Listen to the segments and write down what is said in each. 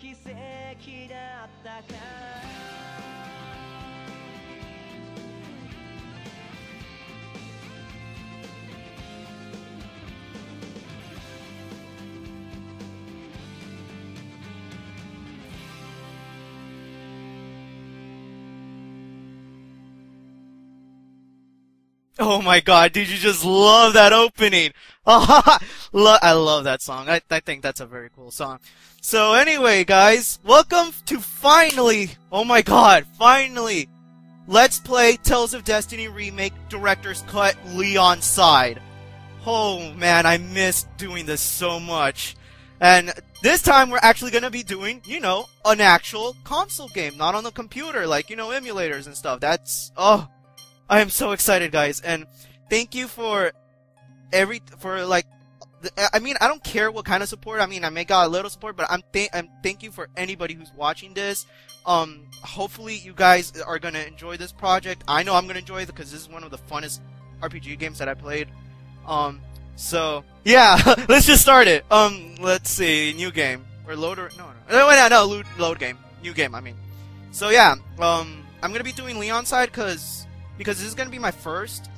奇跡だったかOh my god, dude, you just love that opening. I love that song. I think that's a very cool song. So anyway, guys, welcome to finally, oh my god, finally, Let's Play Tales of Destiny Remake Director's Cut Leon Side. Oh man, I missed doing this so much. And this time we're actually going to be doing, you know, an actual console game, not on the computer, like, you know, emulators and stuff. That's, oh. I am so excited, guys, and thank you for I mean, I don't care what kind of support. I mean, I may got a little support, but thank you for anybody who's watching this. Hopefully you guys are gonna enjoy this project. I know I'm gonna enjoy it because this is one of the funnest RPG games that I played. So yeah, let's just start it. Let's see, new game or load game, new game. I mean, so yeah, I'm gonna be doing Leon Side because this is going to be my first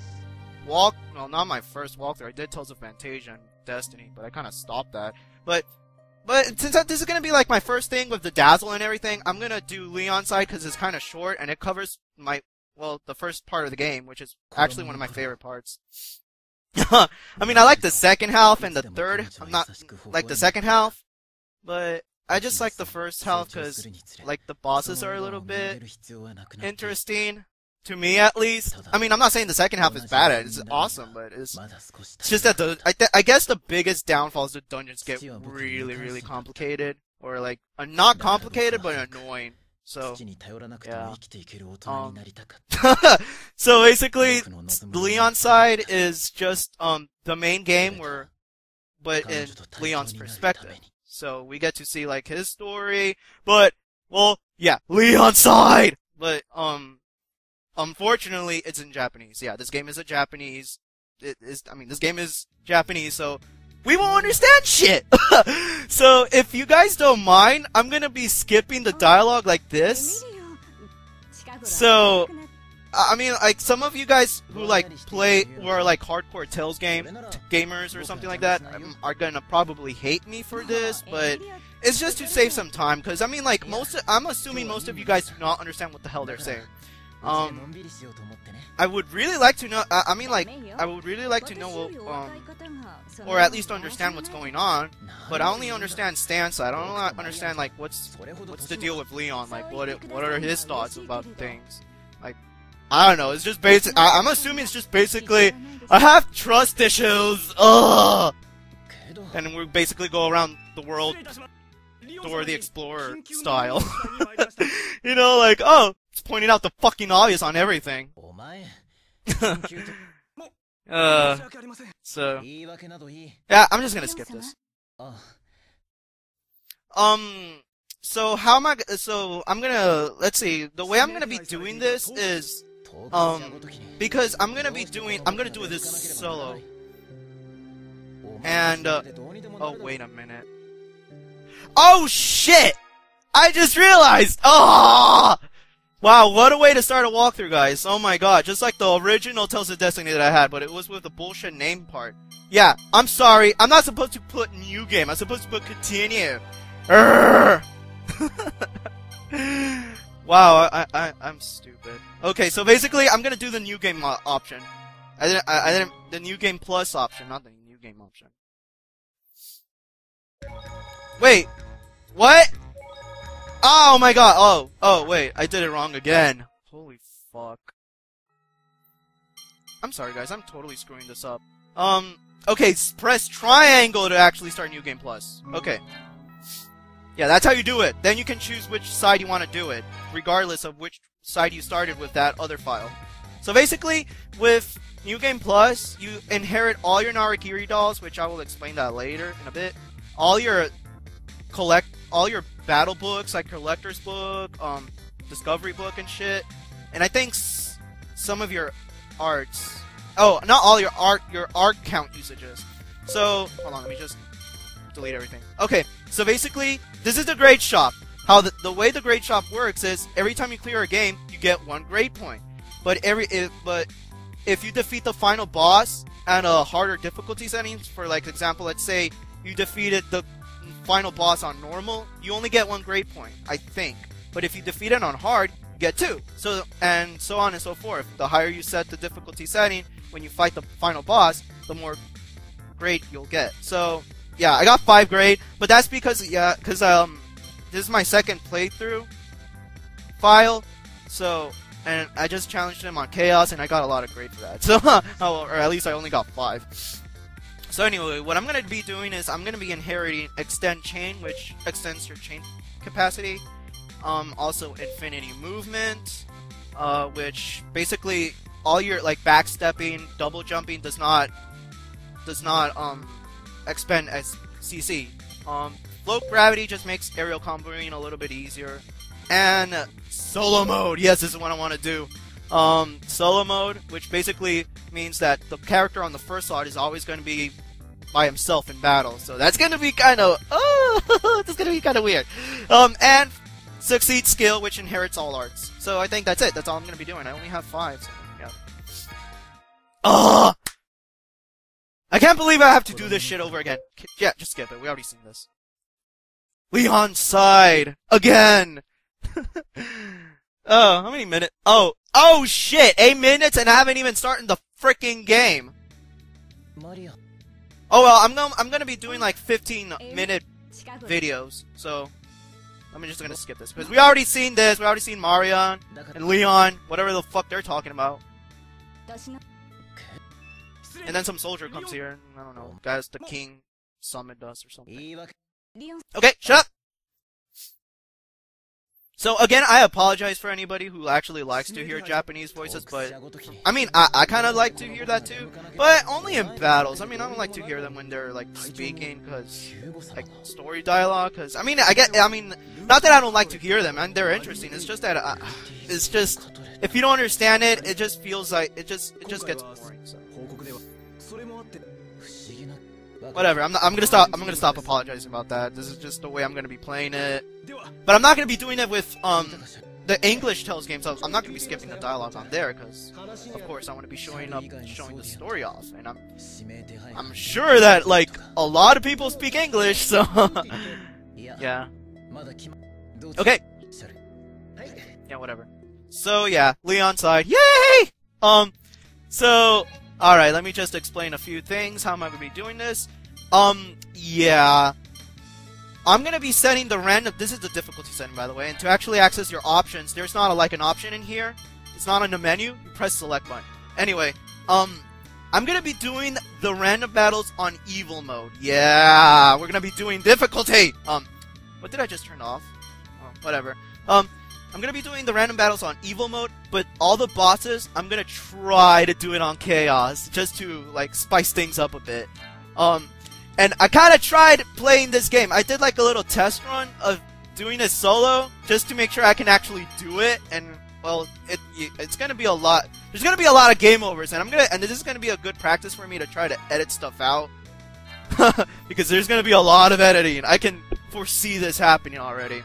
not my first walkthrough. I did Tales of Fantasia and Destiny, but I kind of stopped that. But since this is going to be like my first thing with the Dazzle and everything, I'm going to do Leon Side because it's kind of short and it covers my, well, the first part of the game, which is actually one of my favorite parts. I mean, I like the second half and the third. I'm not like the second half, but I just like the first half because, like, the bosses are a little bit interesting. To me, at least. I mean, I'm not saying the second half is bad. It's awesome, but it's just that I guess the biggest downfall is the dungeons get really, really complicated, or like not complicated but annoying. So yeah. So basically, Leon Side is just the main game, but in Leon's perspective. So we get to see like his story, but well, yeah, Leon Side, but unfortunately, it's in Japanese. Yeah, this game is a Japanese. This game is Japanese, so we won't understand shit. So if you guys don't mind, I'm gonna be skipping the dialogue like this. So, I mean, like, some of you guys who like play or like hardcore Tales gamers or something like that are gonna probably hate me for this, but it's just to save some time because I mean, like, I'm assuming most of you guys do not understand what the hell they're saying. I would really like to know, I would really like to know or at least understand what's going on, but I only understand Stan's side. I don't understand, like, what's the deal with Leon, like, what are his thoughts about things, like, I don't know, it's just basic, I'm assuming it's just basically, I have trust issues, ugh, and we basically go around the world, Dora the Explorer style, you know, like, oh, it's pointing out the fucking obvious on everything. So yeah, I'm just gonna skip this. So how am I? So I'm gonna, let's see. The way I'm gonna be doing this is because I'm gonna do this solo. And oh, wait a minute. Oh shit! I just realized. Ah. Oh! Wow, what a way to start a walkthrough, guys. Oh my god, just like the original Tales of Destiny that I had, but it was with the bullshit name part. Yeah, I'm sorry, I'm not supposed to put new game, I'm supposed to put continue. Wow, I'm stupid. Okay, so basically, I'm gonna do the new game option. The new game plus option, not the new game option. Wait, what? Oh my god, oh wait, I did it wrong again. Holy fuck. I'm sorry guys, I'm totally screwing this up. Okay, press triangle to actually start New Game Plus. Okay. Yeah, that's how you do it. Then you can choose which side you want to do it, regardless of which side you started with that other file. So basically, with New Game Plus, you inherit all your Narakiri dolls, which I will explain that later in a bit. All your battle books, like collector's book, discovery book and shit, and I think some of your arts. Oh, not all your art count usages. So hold on, let me just delete everything. Okay, so basically, this is the grade shop. How the way the grade shop works is every time you clear a game, you get 1 grade point. But if you defeat the final boss on a harder difficulty settings, for like example, let's say you defeated the final boss on normal, you only get 1 grade point, I think. But if you defeat it on hard, you get 2. So and so on and so forth. The higher you set the difficulty setting, when you fight the final boss, the more grade you'll get. So yeah, I got 5 grade, but that's because this is my second playthrough file. So and I just challenged him on Chaos, and I got a lot of grade for that. So, or at least I only got 5. So anyway, what I'm going to be doing is I'm going to be inheriting Extend Chain, which extends your chain capacity. Also Infinity Movement, which basically all your like backstepping, double jumping does not expend as CC. Float Gravity just makes aerial comboing a little bit easier. And solo mode, yes, this is what I want to do. Solo mode, which basically means that the character on the first slot is always going to be by himself in battle. So that's going to be kind of, that's going to be kind of weird. And succeed skill, which inherits all arts. So I think that's it. That's all I'm going to be doing. I only have 5. So, yeah. I can't believe I have to do this shit over again. Yeah, just skip it. We already seen this. Leon Side again. How many minutes? Oh shit! 8 minutes and I haven't even started the freaking game. Mario. Oh well, I'm gonna be doing like 15-minute videos, so I'm just gonna skip this because we already seen this. We already seen Mario and Leon, whatever the fuck they're talking about. And then some soldier comes here, and I don't know, guys, the king summoned us or something. Okay, shut up. So again, I apologize for anybody who actually likes to hear Japanese voices, but I mean, I kind of like to hear that too, but only in battles. I mean, I don't like to hear them when they're like speaking, because like story dialogue. Because I mean, not that I don't like to hear them, and they're interesting. It's just that it's just if you don't understand it, it just feels like it just gets boring. So. Whatever, I'm gonna stop apologizing about that. This is just the way I'm gonna be playing it. But I'm not gonna be doing it with the English Tales games. I'm not gonna be skipping the dialogue on there because, of course, I want to be showing the story off. And I'm sure that like a lot of people speak English, so yeah. Okay. Yeah, whatever. So yeah, Leon Side. Yay! So. Alright, let me just explain a few things. How am I going to be doing this? Yeah. I'm going to be setting the random... This is the difficulty setting, by the way. And to actually access your options, there's not an option in here. It's not on the menu. You press select button. Anyway, I'm going to be doing the random battles on evil mode. Yeah, we're going to be doing difficulty! What did I just turn off? Oh, whatever. I'm going to be doing the random battles on evil mode, but all the bosses, I'm going to try to do it on chaos, just to, like, spice things up a bit. And I kind of tried playing this game. I did, like, a little test run of doing it solo, just to make sure I can actually do it, and, well, it's going to be a lot, there's going to be a lot of game overs, and this is going to be a good practice for me to try to edit stuff out, because there's going to be a lot of editing. I can foresee this happening already.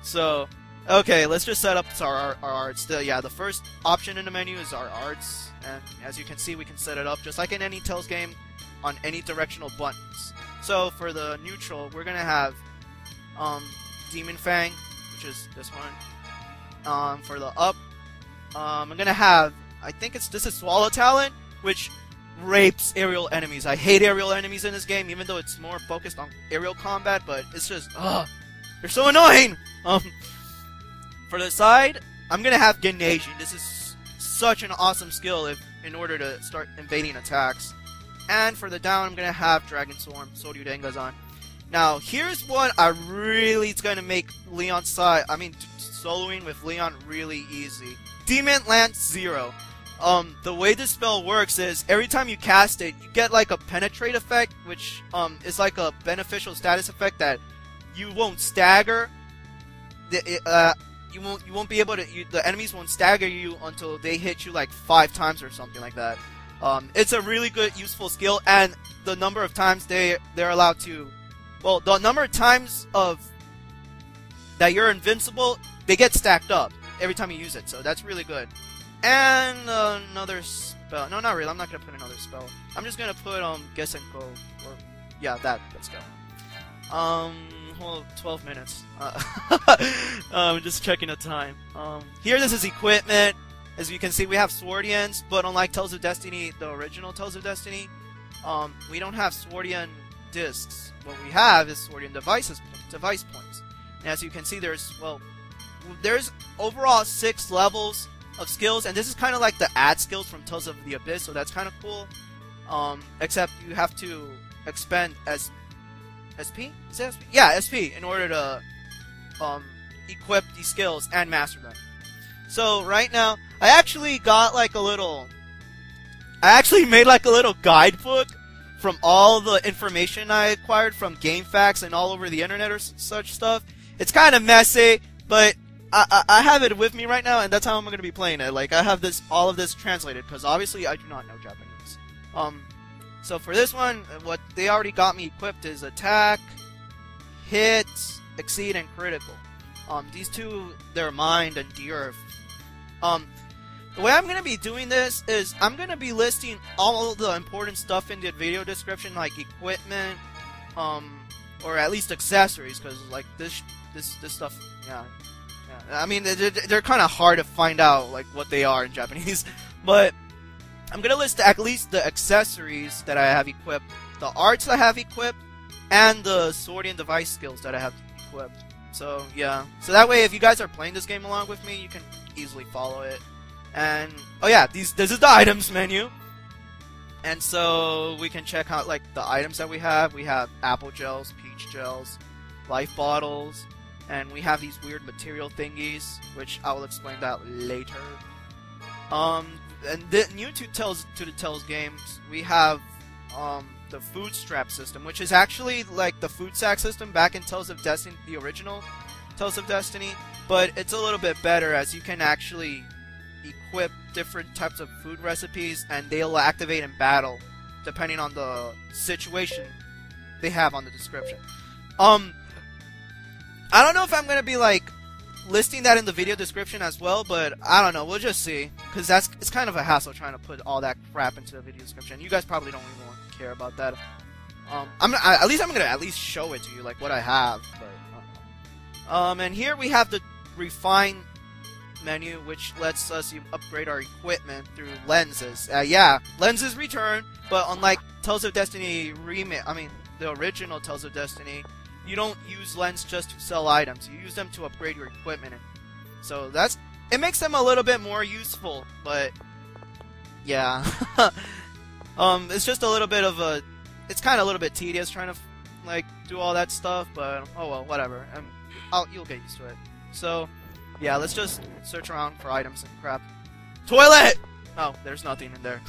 So... Okay, let's just set up our arts. The first option in the menu is our arts, and as you can see, we can set it up just like in any Tales game on any directional buttons. So for the neutral, we're gonna have Demon Fang, which is this one. For the up, I'm gonna have this is Swallow Talon, which rapes aerial enemies. I hate aerial enemies in this game, even though it's more focused on aerial combat, but it's just they're so annoying. For the side, I'm gonna have Ganeshi. This is such an awesome skill in order to start evading attacks. And for the down, I'm gonna have Dragon Swarm Sodiu Dengazon. Now, here's what I really is gonna make Leon's side. I mean, soloing with Leon really easy. Demon Lance Zero. The way this spell works is every time you cast it, you get like a penetrate effect, which is like a beneficial status effect that you won't stagger. You won't be able to. The enemies won't stagger you until they hit you like 5 times or something like that. It's a really good, useful skill, and the number of times they're allowed to well, the number of times of that you're invincible, they get stacked up every time you use it, so that's really good. And another spell. No, not really. I'm not going to put another spell. I'm just going to put Gesenko, or yeah, that. Let's go. Hold 12 minutes. I'm just checking the time. Here, this is equipment. As you can see, we have Swordians, but unlike Tales of Destiny, the original Tales of Destiny, we don't have Swordian discs. What we have is Swordian devices, device points. And as you can see, there's overall 6 levels of skills, and this is kind of like the ad skills from Tales of the Abyss, so that's kind of cool. Except you have to expend SP? Is it SP? Yeah, SP in order to equip these skills and master them. So right now, I actually got like a little, I actually made like a little guidebook from all the information I acquired from GameFAQs and all over the internet or such stuff. It's kind of messy, but I have it with me right now, and that's how I'm going to be playing it. Like, I have this, all of this translated, because obviously I do not know Japanese. So for this one, what they already got me equipped is attack, hit, exceed, and critical. These two, they're mind and the earth. The way I'm going to be doing this is I'm going to be listing all the important stuff in the video description, like equipment, or at least accessories, because like this stuff, yeah. I mean, they're kind of hard to find out, like, what they are in Japanese. But I'm going to list at least the accessories that I have equipped, the arts I have equipped, and the Swordian device skills that I have equipped. So, yeah. So that way, if you guys are playing this game along with me, you can easily follow it. And, oh yeah, this is the items menu. And so, we can check out, like, the items that we have. We have apple gels, peach gels, life bottles. And we have these weird material thingies, which I will explain that later. And new to the Tales games, we have the food strap system, which is actually like the food sack system back in Tales of Destiny, the original Tales of Destiny, but it's a little bit better as you can actually equip different types of food recipes, and they'll activate in battle depending on the situation they have on the description. I don't know if I'm going to be, like, listing that in the video description as well, but I don't know. We'll just see, because it's kind of a hassle trying to put all that crap into the video description. You guys probably don't even want to care about that. I'm going to at least show it to you, like, what I have. But, and here we have the refine menu, which lets us upgrade our equipment through lenses. Yeah, lenses return, but unlike Tales of Destiny Remake, I mean, the original Tales of Destiny, you don't use lens just to sell items. You use them to upgrade your equipment. So that's... it makes them a little bit more useful, but... yeah. It's just a little bit of a... it's kind of a little bit tedious trying to, like, do all that stuff, but... oh well, whatever. You'll get used to it. So, yeah, let's just search around for items and crap. Toilet! Oh, there's nothing in there.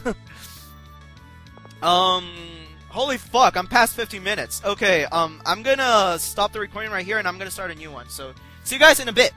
Holy fuck, I'm past 50 minutes. Okay, I'm gonna stop the recording right here, and I'm gonna start a new one. So, see you guys in a bit.